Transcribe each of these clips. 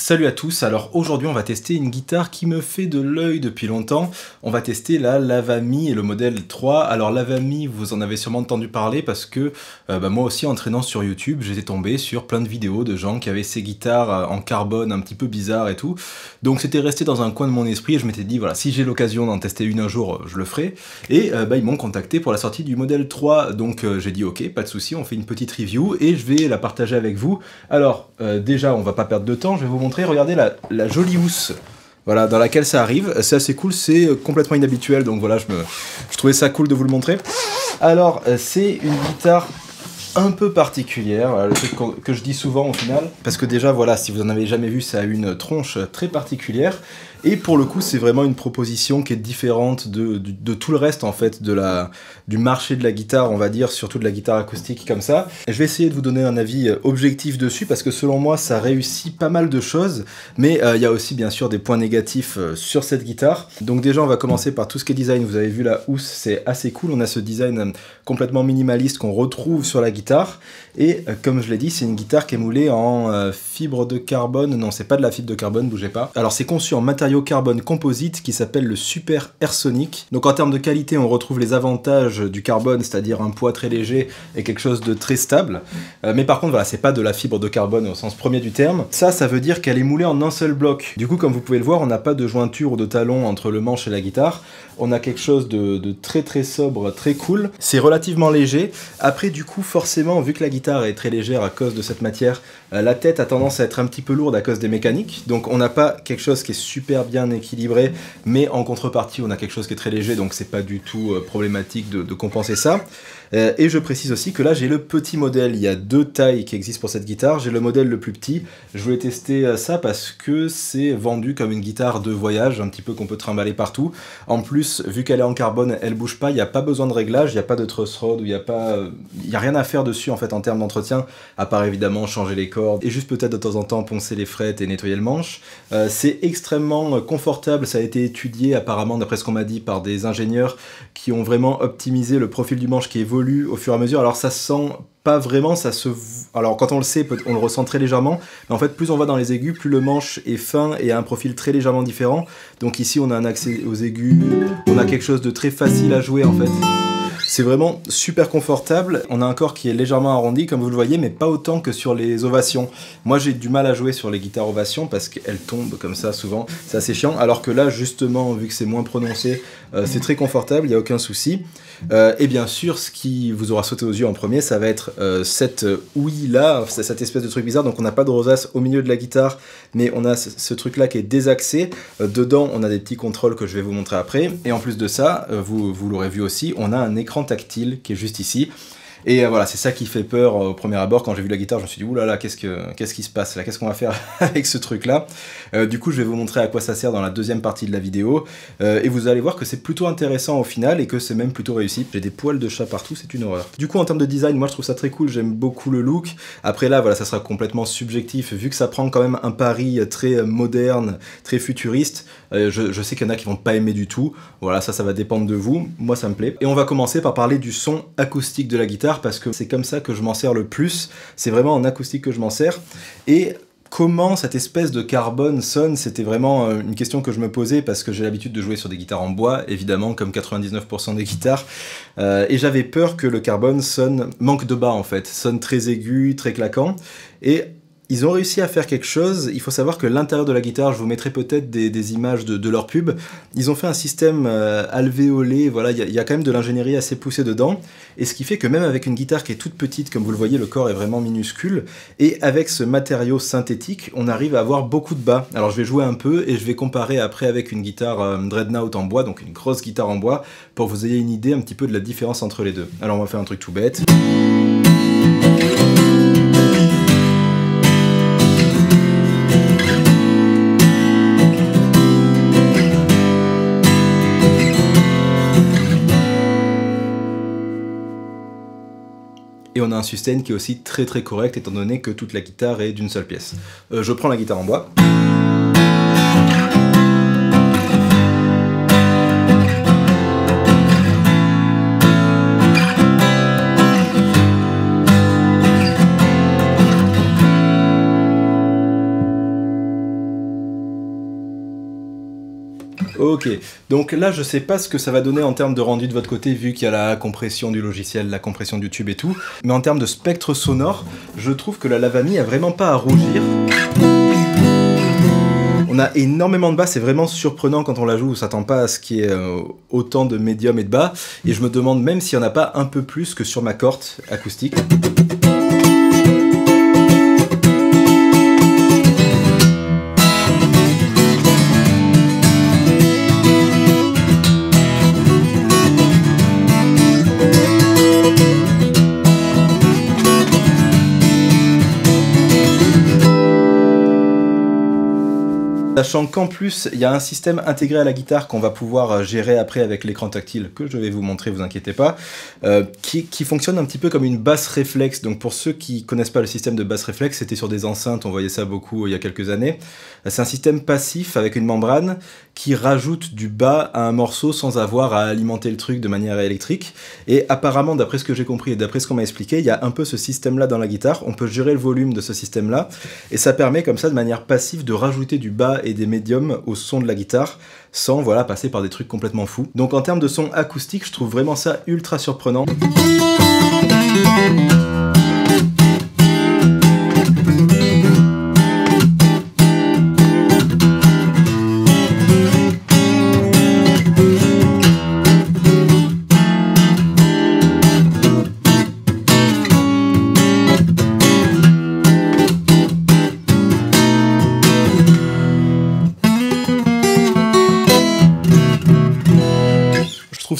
Salut à tous, alors aujourd'hui on va tester une guitare qui me fait de l'œil depuis longtemps. On va tester la Lava Me et le modèle 3. Alors Lava Me, vous en avez sûrement entendu parler parce que moi aussi en traînant sur YouTube, j'étais tombé sur plein de vidéos de gens qui avaient ces guitares en carbone un petit peu bizarre et tout. Donc c'était resté dans un coin de mon esprit et je m'étais dit voilà, si j'ai l'occasion d'en tester une un jour, je le ferai. Et ils m'ont contacté pour la sortie du modèle 3, donc j'ai dit ok, pas de souci, on fait une petite review et je vais la partager avec vous. Alors déjà on va pas perdre de temps, je vais vous montrer, regardez la jolie housse, voilà, dans laquelle ça arrive. C'est assez cool, c'est complètement inhabituel, donc voilà, je trouvais ça cool de vous le montrer. Alors c'est une guitare un peu particulière, voilà, le truc que je dis souvent au final, parce que déjà voilà, si vous en avez jamais vu, ça a une tronche très particulière, et pour le coup c'est vraiment une proposition qui est différente de tout le reste en fait, du marché de la guitare on va dire, surtout de la guitare acoustique comme ça. Je vais essayer de vous donner un avis objectif dessus, parce que selon moi ça réussit pas mal de choses, mais il y a aussi bien sûr des points négatifs sur cette guitare. Donc déjà on va commencer par tout ce qui est design, vous avez vu la housse, c'est assez cool, on a ce design complètement minimaliste qu'on retrouve sur la guitare. Et comme je l'ai dit, c'est une guitare qui est moulée en fibre de carbone. Non, c'est pas de la fibre de carbone, bougez pas. Alors c'est conçu en matériau carbone composite qui s'appelle le Super AirSonic. Donc en termes de qualité, on retrouve les avantages du carbone, c'est-à-dire un poids très léger et quelque chose de très stable. Mais par contre, voilà, c'est pas de la fibre de carbone au sens premier du terme. Ça veut dire qu'elle est moulée en un seul bloc. Du coup, comme vous pouvez le voir, on n'a pas de jointure ou de talon entre le manche et la guitare. On a quelque chose de très très sobre, très cool. C'est relativement léger. Après, du coup, forcément, vu que la guitare est très légère à cause de cette matière, la tête a tendance à être un petit peu lourde à cause des mécaniques, donc on n'a pas quelque chose qui est super bien équilibré, mais en contrepartie on a quelque chose qui est très léger, donc c'est pas du tout problématique de compenser ça. Et je précise aussi que là j'ai le petit modèle, il y a deux tailles qui existent pour cette guitare, j'ai le modèle le plus petit, je voulais tester ça parce que c'est vendu comme une guitare de voyage, un petit peu qu'on peut trimballer partout. En plus, vu qu'elle est en carbone, elle bouge pas, il n'y a pas besoin de réglage, il n'y a pas de truss rod, il n'y a pas... il n'y a rien à faire dessus en fait en termes d'entretien, à part évidemment changer les cordes et juste peut-être de temps en temps poncer les frettes et nettoyer le manche. C'est extrêmement confortable, ça a été étudié apparemment, d'après ce qu'on m'a dit, par des ingénieurs qui ont vraiment optimisé le profil du manche qui évolue au fur et à mesure. Alors ça sent pas vraiment, ça se... alors quand on le sait, on le ressent très légèrement, mais en fait plus on va dans les aigus, plus le manche est fin et a un profil très légèrement différent. Donc ici on a un accès aux aigus, on a quelque chose de très facile à jouer en fait. C'est vraiment super confortable, on a un corps qui est légèrement arrondi comme vous le voyez, mais pas autant que sur les ovations. Moi j'ai du mal à jouer sur les guitares ovations parce qu'elles tombent comme ça souvent, c'est assez chiant, alors que là justement vu que c'est moins prononcé, c'est très confortable, il n'y a aucun souci. Et bien sûr ce qui vous aura sauté aux yeux en premier, ça va être cette ouïe là, cette espèce de truc bizarre, donc on n'a pas de rosace au milieu de la guitare, mais on a ce truc là qui est désaxé, dedans on a des petits contrôles que je vais vous montrer après, et en plus de ça, vous l'aurez vu aussi, on a un écran tactile qui est juste ici, et voilà, c'est ça qui fait peur au premier abord. Quand j'ai vu la guitare je me suis dit oulala, qu'est-ce qui se passe là, qu'est-ce qu'on va faire avec ce truc là. Du coup je vais vous montrer à quoi ça sert dans la deuxième partie de la vidéo, et vous allez voir que c'est plutôt intéressant au final et que c'est même plutôt réussi. J'ai des poils de chat partout, c'est une horreur. Du coup en termes de design, moi je trouve ça très cool, j'aime beaucoup le look. Après là voilà, ça sera complètement subjectif, vu que ça prend quand même un pari très moderne, très futuriste. Je sais qu'il y en a qui vont pas aimer du tout, voilà, ça va dépendre de vous, moi ça me plaît. Et on va commencer par parler du son acoustique de la guitare, parce que c'est comme ça que je m'en sers le plus, c'est vraiment en acoustique que je m'en sers. Et comment cette espèce de carbone sonne, c'était vraiment une question que je me posais, parce que j'ai l'habitude de jouer sur des guitares en bois, évidemment, comme 99% des guitares, et j'avais peur que le carbone sonne, manque de bas en fait, sonne très aigu, très claquant. Et ils ont réussi à faire quelque chose. Il faut savoir que l'intérieur de la guitare, je vous mettrai peut-être des images de leur pub, ils ont fait un système alvéolé, voilà, il y a quand même de l'ingénierie assez poussée dedans, et ce qui fait que même avec une guitare qui est toute petite, comme vous le voyez, le corps est vraiment minuscule, et avec ce matériau synthétique, on arrive à avoir beaucoup de bas. Alors je vais jouer un peu, et je vais comparer après avec une guitare Dreadnought en bois, donc une grosse guitare en bois, pour que vous ayez une idée un petit peu de la différence entre les deux. Alors on va faire un truc tout bête. Et on a un sustain qui est aussi très très correct, étant donné que toute la guitare est d'une seule pièce. Je prends la guitare en bois. Ok, donc là je sais pas ce que ça va donner en termes de rendu de votre côté vu qu'il y a la compression du logiciel, la compression du tube et tout, mais en termes de spectre sonore, je trouve que la Lava Me a vraiment pas à rougir. On a énormément de bas, c'est vraiment surprenant quand on la joue, on s'attend pas à ce qu'il y ait autant de médium et de bas, et je me demande même s'il n'y en a pas un peu plus que sur ma corde acoustique. Sachant qu'en plus, il y a un système intégré à la guitare qu'on va pouvoir gérer après avec l'écran tactile, que je vais vous montrer, vous inquiétez pas, qui fonctionne un petit peu comme une basse réflexe. Donc pour ceux qui connaissent pas le système de basse réflexe, c'était sur des enceintes, on voyait ça beaucoup il y a quelques années. C'est un système passif avec une membrane qui rajoute du bas à un morceau sans avoir à alimenter le truc de manière électrique. Et apparemment, d'après ce que j'ai compris et d'après ce qu'on m'a expliqué, il y a un peu ce système-là dans la guitare. On peut gérer le volume de ce système-là et ça permet comme ça, de manière passive, de rajouter du bas et des médiums au son de la guitare sans voilà passer par des trucs complètement fous. Donc en termes de son acoustique, je trouve vraiment ça ultra surprenant.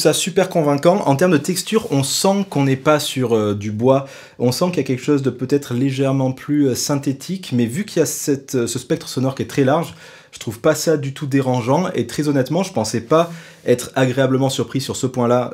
Ça super convaincant. En termes de texture, on sent qu'on n'est pas sur du bois, on sent qu'il y a quelque chose de peut-être légèrement plus synthétique, mais vu qu'il y a ce spectre sonore qui est très large, je trouve pas ça du tout dérangeant, et très honnêtement, je pensais pas être agréablement surpris sur ce point-là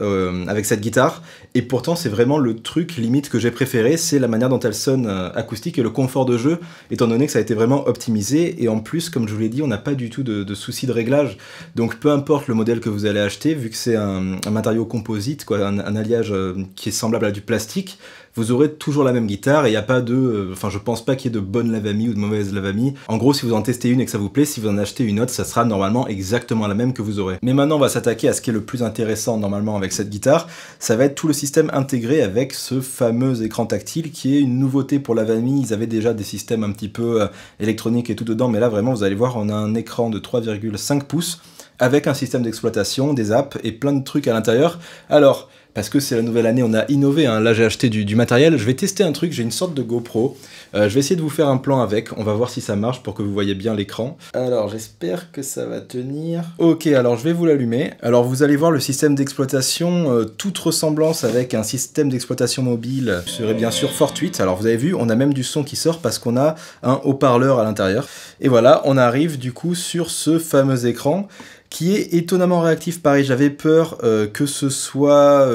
avec cette guitare, et pourtant c'est vraiment le truc limite que j'ai préféré, c'est la manière dont elle sonne acoustique et le confort de jeu, étant donné que ça a été vraiment optimisé, et en plus, comme je vous l'ai dit, on n'a pas du tout de soucis de réglage, donc peu importe le modèle que vous allez acheter, vu que c'est un matériau composite, quoi, un alliage qui est semblable à du plastique, vous aurez toujours la même guitare, et il n'y a pas de... Enfin, je pense pas qu'il y ait de bonne Lava Me ou de mauvaise Lava Me. En gros, si vous en testez une et que ça vous plaît, si vous en achetez une autre, ça sera normalement exactement la même que vous aurez. Mais maintenant, on va s'attaquer à ce qui est le plus intéressant normalement avec cette guitare. Ça va être tout le système intégré avec ce fameux écran tactile qui est une nouveauté pour Lava Me. Ils avaient déjà des systèmes un petit peu électroniques et tout dedans, mais là, vraiment, vous allez voir, on a un écran de 3,5 pouces avec un système d'exploitation, des apps et plein de trucs à l'intérieur. Alors... parce que c'est la nouvelle année, on a innové, hein. Là j'ai acheté du matériel, je vais tester un truc, j'ai une sorte de GoPro, je vais essayer de vous faire un plan avec, on va voir si ça marche pour que vous voyez bien l'écran. Alors j'espère que ça va tenir. Ok, alors je vais vous l'allumer, alors vous allez voir le système d'exploitation, toute ressemblance avec un système d'exploitation mobile serait bien sûr fortuite. Alors vous avez vu, on a même du son qui sort parce qu'on a un haut-parleur à l'intérieur, et voilà, on arrive du coup sur ce fameux écran, qui est étonnamment réactif, pareil, j'avais peur que ce soit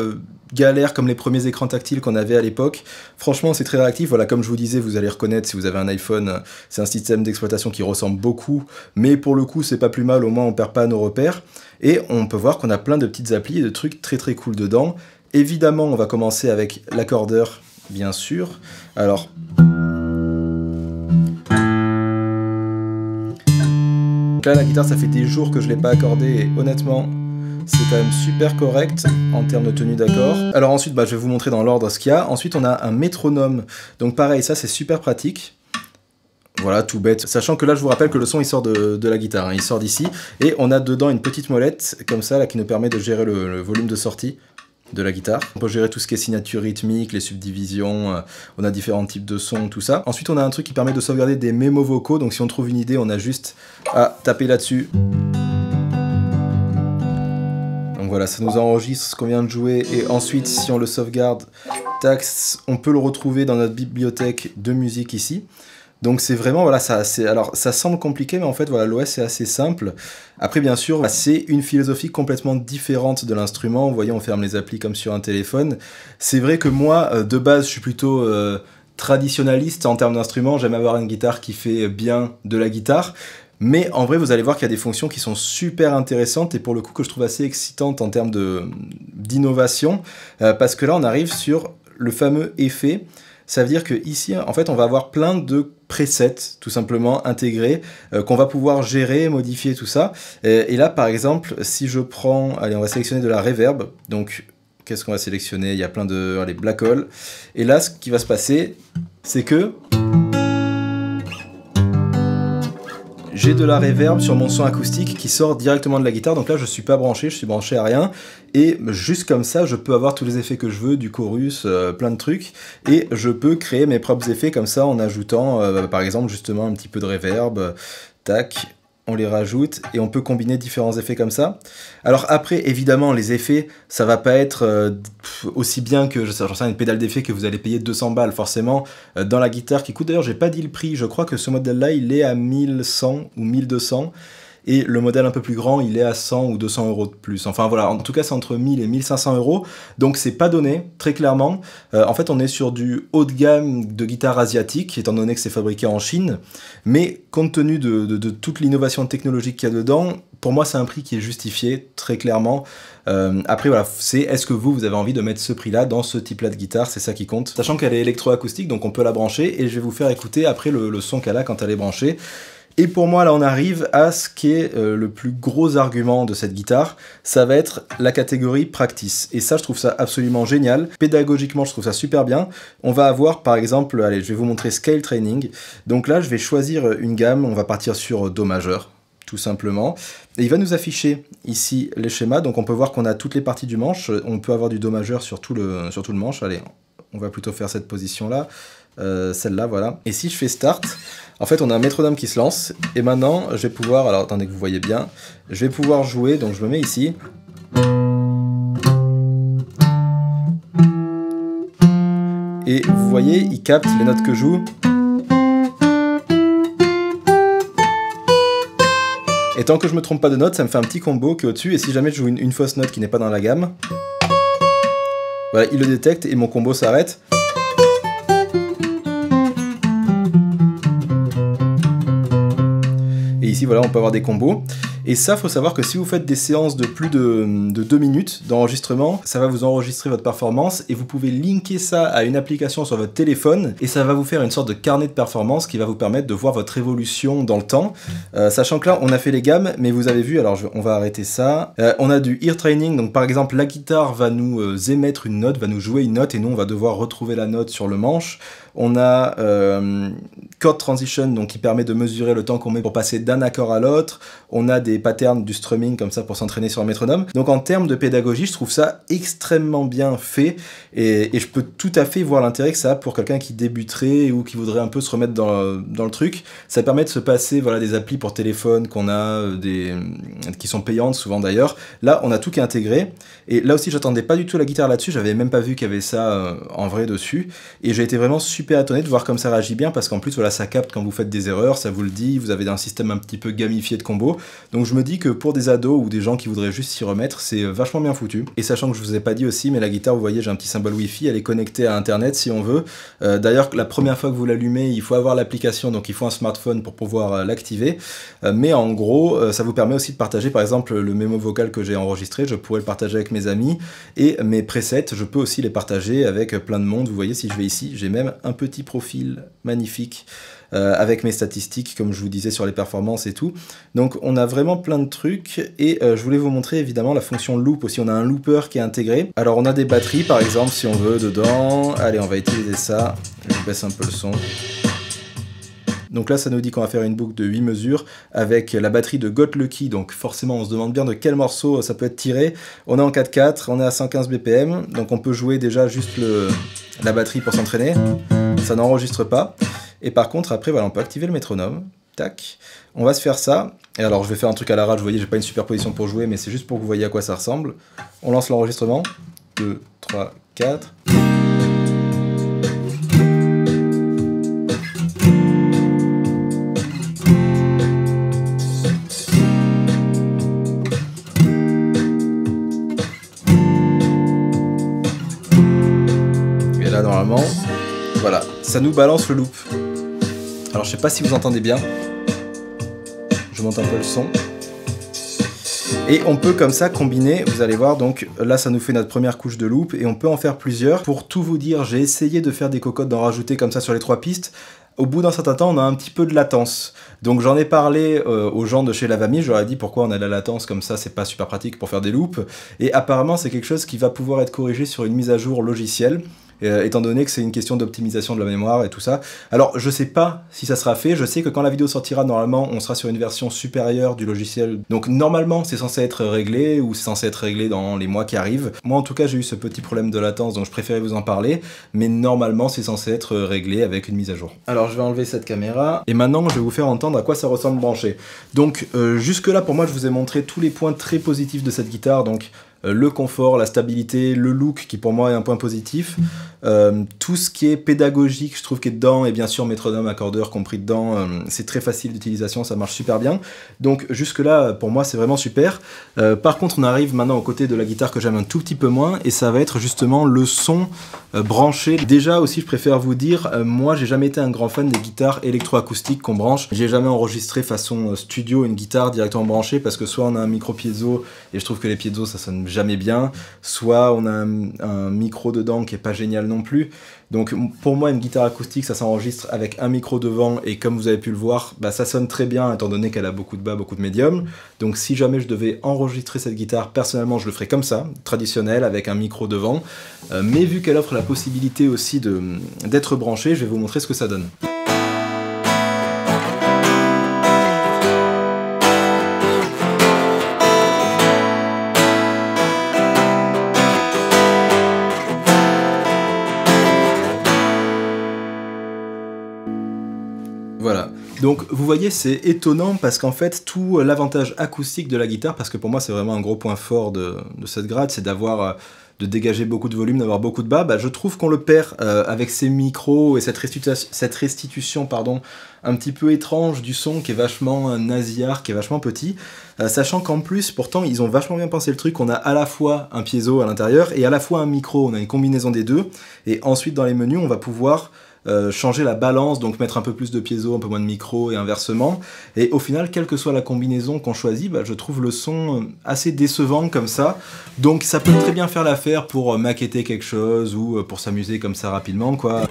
galère comme les premiers écrans tactiles qu'on avait à l'époque. Franchement, c'est très réactif, voilà, comme je vous disais, vous allez reconnaître si vous avez un iPhone, c'est un système d'exploitation qui ressemble beaucoup, mais pour le coup, c'est pas plus mal, au moins on perd pas nos repères, et on peut voir qu'on a plein de petites applis et de trucs très très cool dedans. Évidemment, on va commencer avec l'accordeur, bien sûr, alors... Donc là, la guitare, ça fait des jours que je ne l'ai pas accordée, et honnêtement, c'est quand même super correct en termes de tenue d'accord. Alors ensuite, je vais vous montrer dans l'ordre ce qu'il y a. Ensuite, on a un métronome. Donc pareil, ça, c'est super pratique. Voilà, tout bête. Sachant que là, je vous rappelle que le son, il sort de la guitare, hein. Il sort d'ici. Et on a dedans une petite molette, comme ça, là, qui nous permet de gérer le volume de sortie de la guitare. On peut gérer tout ce qui est signature rythmique, les subdivisions, on a différents types de sons, tout ça. Ensuite, on a un truc qui permet de sauvegarder des mémos vocaux, donc si on trouve une idée, on a juste à taper là-dessus. Donc voilà, ça nous enregistre ce qu'on vient de jouer, et ensuite, si on le sauvegarde, tac, on peut le retrouver dans notre bibliothèque de musique ici. Donc c'est vraiment, voilà, ça, alors, ça semble compliqué, mais en fait, voilà, l'OS est assez simple. Après, bien sûr, c'est une philosophie complètement différente de l'instrument. Vous voyez, on ferme les applis comme sur un téléphone. C'est vrai que moi, de base, je suis plutôt traditionaliste en termes d'instrument. J'aime avoir une guitare qui fait bien de la guitare. Mais en vrai, vous allez voir qu'il y a des fonctions qui sont super intéressantes et pour le coup que je trouve assez excitantes en termes d'innovation. Parce que là, on arrive sur le fameux effet. ça veut dire que ici, en fait, on va avoir plein de presets tout simplement intégrés qu'on va pouvoir gérer, modifier tout ça. Et là, par exemple, si je prends, allez, on va sélectionner de la reverb. Donc, qu'est-ce qu'on va sélectionner? Il y a plein de, allez, black hole. Et là, ce qui va se passer, c'est que j'ai de la reverb sur mon son acoustique qui sort directement de la guitare, donc là je suis pas branché, je suis branché à rien, et juste comme ça je peux avoir tous les effets que je veux, du chorus, plein de trucs, et je peux créer mes propres effets comme ça en ajoutant par exemple justement un petit peu de reverb, tac, on les rajoute, et on peut combiner différents effets comme ça. Alors après, évidemment, les effets, ça va pas être aussi bien que, j'en sais, une pédale d'effet que vous allez payer 200 balles, forcément, dans la guitare qui coûte, d'ailleurs, j'ai pas dit le prix, je crois que ce modèle-là, il est à 1100 ou 1200, et le modèle un peu plus grand, il est à 100 ou 200 euros de plus. Enfin voilà, en tout cas, c'est entre 1000 et 1500 euros, donc c'est pas donné, très clairement. En fait, on est sur du haut de gamme de guitare asiatique, étant donné que c'est fabriqué en Chine, mais compte tenu de toute l'innovation technologique qu'il y a dedans, pour moi, c'est un prix qui est justifié, très clairement. Après, voilà, c'est est-ce que vous, vous avez envie de mettre ce prix-là dans ce type-là de guitare, c'est ça qui compte. Sachant qu'elle est électroacoustique, donc on peut la brancher, et je vais vous faire écouter après le son qu'elle a quand elle est branchée. Et pour moi, là, on arrive à ce qui est le plus gros argument de cette guitare, ça va être la catégorie practice. Et ça, je trouve ça absolument génial. Pédagogiquement, je trouve ça super bien. On va avoir, par exemple, allez, je vais vous montrer Scale Training. Donc là, je vais choisir une gamme, on va partir sur Do majeur, tout simplement. Et il va nous afficher ici les schémas, donc on peut voir qu'on a toutes les parties du manche. On peut avoir du Do majeur sur tout le manche. Allez, on va plutôt faire cette position-là. Celle-là, voilà. Et si je fais Start, en fait, on a un métronome qui se lance. Et maintenant, je vais pouvoir... Alors, attendez que vous voyez bien. Je vais pouvoir jouer, donc je me mets ici. Et vous voyez, il capte les notes que je joue. Et tant que je me trompe pas de notes, ça me fait un petit combo qui est au-dessus. Et si jamais je joue une fausse note qui n'est pas dans la gamme, voilà, il le détecte et mon combo s'arrête. Ici, voilà, on peut avoir des combos. Et ça, faut savoir que si vous faites des séances de plus de 2 minutes d'enregistrement, ça va vous enregistrer votre performance et vous pouvez linker ça à une application sur votre téléphone et ça va vous faire une sorte de carnet de performance qui va vous permettre de voir votre évolution dans le temps. Sachant que là, on a fait les gammes, mais vous avez vu, alors on va arrêter ça. On a du ear training, donc par exemple, la guitare va nous émettre une note, va nous jouer une note et nous, on va devoir retrouver la note sur le manche. On a chord transition, donc qui permet de mesurer le temps qu'on met pour passer d'un accord à l'autre. On a des patterns du strumming comme ça pour s'entraîner sur le métronome. Donc en termes de pédagogie, je trouve ça extrêmement bien fait et je peux tout à fait voir l'intérêt que ça a pour quelqu'un qui débuterait ou qui voudrait un peu se remettre dans le truc. Ça permet de se passer, voilà, des applis pour téléphone qu'on a, qui sont payantes souvent d'ailleurs. Là, on a tout qui est intégré et là aussi, j'attendais pas du tout la guitare là-dessus. J'avais même pas vu qu'il y avait ça en vrai dessus et j'ai été vraiment super étonné de voir comme ça réagit bien parce qu'en plus, voilà, ça capte quand vous faites des erreurs, ça vous le dit, vous avez un système un petit peu gamifié de combos. Donc je me dis que pour des ados ou des gens qui voudraient juste s'y remettre, c'est vachement bien foutu. Et sachant que je vous ai pas dit aussi, mais la guitare, vous voyez, j'ai un petit symbole Wi-Fi, elle est connectée à Internet si on veut. D'ailleurs, la première fois que vous l'allumez, il faut avoir l'application, donc il faut un smartphone pour pouvoir l'activer. Mais en gros, ça vous permet aussi de partager, par exemple, le mémo vocal que j'ai enregistré, je pourrais le partager avec mes amis. Et mes presets, je peux aussi les partager avec plein de monde. Vous voyez, si je vais ici, j'ai même un petit profil magnifique. Avec mes statistiques, comme je vous disais, sur les performances et tout. Donc on a vraiment plein de trucs, et je voulais vous montrer évidemment la fonction loop aussi, on a un looper qui est intégré. Alors on a des batteries par exemple, si on veut, dedans. Allez, on va utiliser ça, je baisse un peu le son. Donc là, ça nous dit qu'on va faire une boucle de 8 mesures avec la batterie de Got Lucky, donc forcément, on se demande bien de quel morceau ça peut être tiré. On est en 4/4, on est à 115 BPM, donc on peut jouer déjà juste la batterie pour s'entraîner, ça n'enregistre pas. Et par contre, après, voilà, on peut activer le métronome. Tac. On va se faire ça. Et alors, je vais faire un truc à l'arrache. Vous voyez, j'ai pas une superposition pour jouer, mais c'est juste pour que vous voyez à quoi ça ressemble. On lance l'enregistrement. 2, 3, 4. Et là, normalement, voilà, ça nous balance le loop. Alors je sais pas si vous entendez bien, je monte un peu le son. et on peut comme ça combiner, vous allez voir, donc là ça nous fait notre première couche de loop et on peut en faire plusieurs. Pour tout vous dire, j'ai essayé de faire des cocottes, d'en rajouter comme ça sur les trois pistes. Au bout d'un certain temps, on a un petit peu de latence. Donc j'en ai parlé aux gens de chez Lava Me, j'aurais dit pourquoi on a de la latence comme ça, c'est pas super pratique pour faire des loops. Et apparemment, c'est quelque chose qui va pouvoir être corrigé sur une mise à jour logicielle, étant donné que c'est une question d'optimisation de la mémoire et tout ça. Alors, je sais pas si ça sera fait, je sais que quand la vidéo sortira, normalement, on sera sur une version supérieure du logiciel. Donc normalement, c'est censé être réglé, ou c'est censé être réglé dans les mois qui arrivent. Moi, en tout cas, j'ai eu ce petit problème de latence, donc je préférais vous en parler, mais normalement, c'est censé être réglé avec une mise à jour. Alors, je vais enlever cette caméra, et maintenant, je vais vous faire entendre à quoi ça ressemble branché. Donc, jusque-là, pour moi, je vous ai montré tous les points très positifs de cette guitare, donc le confort, la stabilité, le look qui pour moi est un point positif, tout ce qui est pédagogique je trouve qu'il est dedans, et bien sûr métronome, accordeur compris dedans, c'est très facile d'utilisation, ça marche super bien, donc jusque là pour moi c'est vraiment super. Par contre on arrive maintenant aux côtés de la guitare que j'aime un tout petit peu moins, et ça va être justement le son branché. Déjà aussi je préfère vous dire, moi j'ai jamais été un grand fan des guitares électroacoustiques qu'on branche, j'ai jamais enregistré façon studio une guitare directement branchée, parce que soit on a un micro piezo et je trouve que les piezos ça sonne jamais bien, soit on a un micro dedans qui est pas génial non plus. Donc pour moi une guitare acoustique ça s'enregistre avec un micro devant, et comme vous avez pu le voir, bah, ça sonne très bien étant donné qu'elle a beaucoup de bas, beaucoup de médium. Donc si jamais je devais enregistrer cette guitare, personnellement je le ferais comme ça, traditionnel, avec un micro devant, mais vu qu'elle offre la possibilité aussi d'être branchée, je vais vous montrer ce que ça donne. Voilà. Donc vous voyez, c'est étonnant parce qu'en fait tout l'avantage acoustique de la guitare, parce que pour moi c'est vraiment un gros point fort de cette grade, c'est d'avoir, de dégager beaucoup de volume, d'avoir beaucoup de bas, bah, je trouve qu'on le perd avec ces micros et cette restitution pardon, un petit peu étrange du son qui est vachement nasillard, qui est vachement petit, sachant qu'en plus, pourtant, ils ont vachement bien pensé le truc, on a à la fois un piezo à l'intérieur et à la fois un micro, on a une combinaison des deux, et ensuite dans les menus on va pouvoir changer la balance, donc mettre un peu plus de piezo, un peu moins de micro et inversement, et au final quelle que soit la combinaison qu'on choisit, bah, je trouve le son assez décevant comme ça. Donc ça peut très bien faire l'affaire pour maqueter quelque chose ou pour s'amuser comme ça rapidement quoi.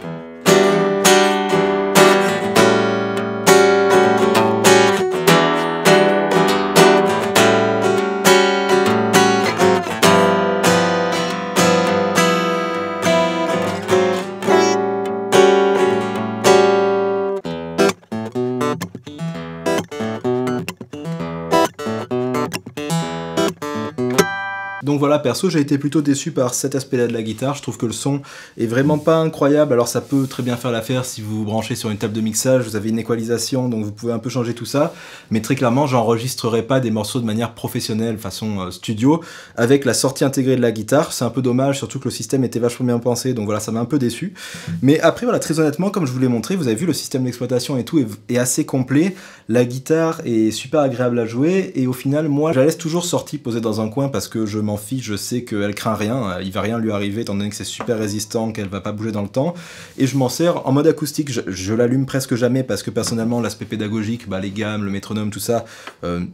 Donc voilà, perso j'ai été plutôt déçu par cet aspect là de la guitare, je trouve que le son est vraiment pas incroyable. Alors ça peut très bien faire l'affaire si vous vous branchez sur une table de mixage, vous avez une égalisation donc vous pouvez un peu changer tout ça, mais très clairement j'enregistrerai pas des morceaux de manière professionnelle façon studio avec la sortie intégrée de la guitare, c'est un peu dommage, surtout que le système était vachement bien pensé, donc voilà ça m'a un peu déçu. Mais après voilà, très honnêtement comme je vous l'ai montré, vous avez vu le système d'exploitation et tout est assez complet, la guitare est super agréable à jouer, et au final moi je la laisse toujours sortie posée dans un coin parce que je m'en fiche, je sais qu'elle craint rien, il va rien lui arriver étant donné que c'est super résistant, qu'elle va pas bouger dans le temps, et je m'en sers en mode acoustique, je l'allume presque jamais parce que personnellement l'aspect pédagogique, bah, les gammes, le métronome, tout ça,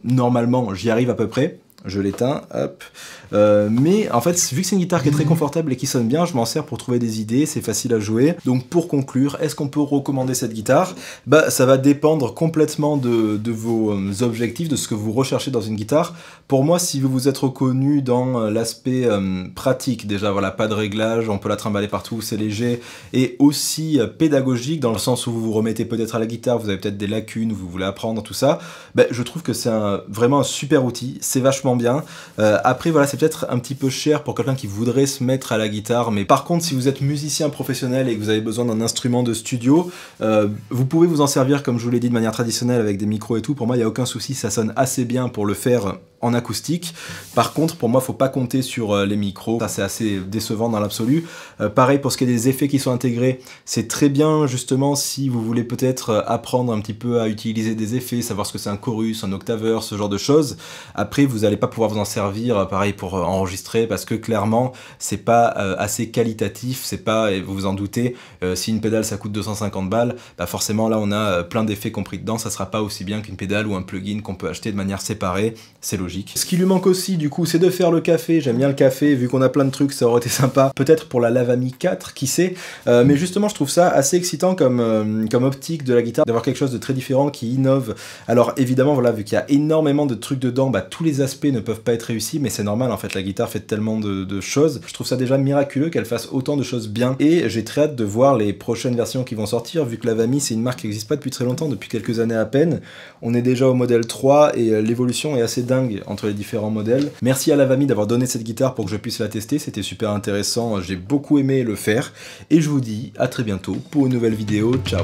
normalement j'y arrive à peu près. Je l'éteins, hop. Mais en fait, vu que c'est une guitare qui est très confortable et qui sonne bien, je m'en sers pour trouver des idées, c'est facile à jouer. Donc pour conclure, est-ce qu'on peut recommander cette guitare? Bah ça va dépendre complètement de vos objectifs, de ce que vous recherchez dans une guitare. Pour moi, si vous vous êtes reconnu dans l'aspect pratique, déjà voilà, pas de réglage, on peut la trimballer partout, c'est léger, et aussi pédagogique, dans le sens où vous vous remettez peut-être à la guitare, vous avez peut-être des lacunes, vous voulez apprendre, tout ça, bah, je trouve que c'est vraiment un super outil, c'est vachement bien. Après voilà, c'est peut-être un petit peu cher pour quelqu'un qui voudrait se mettre à la guitare, mais par contre si vous êtes musicien professionnel et que vous avez besoin d'un instrument de studio, vous pouvez vous en servir comme je vous l'ai dit de manière traditionnelle avec des micros et tout, pour moi il n'y a aucun souci, ça sonne assez bien pour le faire en acoustique. Par contre pour moi faut pas compter sur les micros, ça c'est assez décevant dans l'absolu. Pareil pour ce qui est des effets qui sont intégrés, c'est très bien justement si vous voulez peut-être apprendre un petit peu à utiliser des effets, savoir ce que c'est un chorus, un octaveur, ce genre de choses. Après vous allez pas pouvoir vous en servir pareil pour enregistrer parce que clairement c'est pas assez qualitatif, c'est pas, et vous vous en doutez, si une pédale ça coûte 250 balles, bah forcément là on a plein d'effets compris dedans, ça sera pas aussi bien qu'une pédale ou un plugin qu'on peut acheter de manière séparée, c'est logique. logique. Ce qui lui manque aussi du coup, c'est de faire le café. J'aime bien le café, vu qu'on a plein de trucs, ça aurait été sympa. Peut-être pour la Lava Me 4, qui sait. Mais justement, je trouve ça assez excitant comme optique de la guitare, d'avoir quelque chose de très différent qui innove. Alors évidemment, voilà, vu qu'il y a énormément de trucs dedans, bah, tous les aspects ne peuvent pas être réussis, mais c'est normal en fait, la guitare fait tellement de choses. Je trouve ça déjà miraculeux qu'elle fasse autant de choses bien, et j'ai très hâte de voir les prochaines versions qui vont sortir, vu que Lava Me, c'est une marque qui n'existe pas depuis très longtemps, depuis quelques années à peine. On est déjà au modèle 3 et l'évolution est assez dingue entre les différents modèles. Merci à Lava Me d'avoir donné cette guitare pour que je puisse la tester, c'était super intéressant, j'ai beaucoup aimé le faire, et je vous dis à très bientôt pour une nouvelle vidéo, ciao.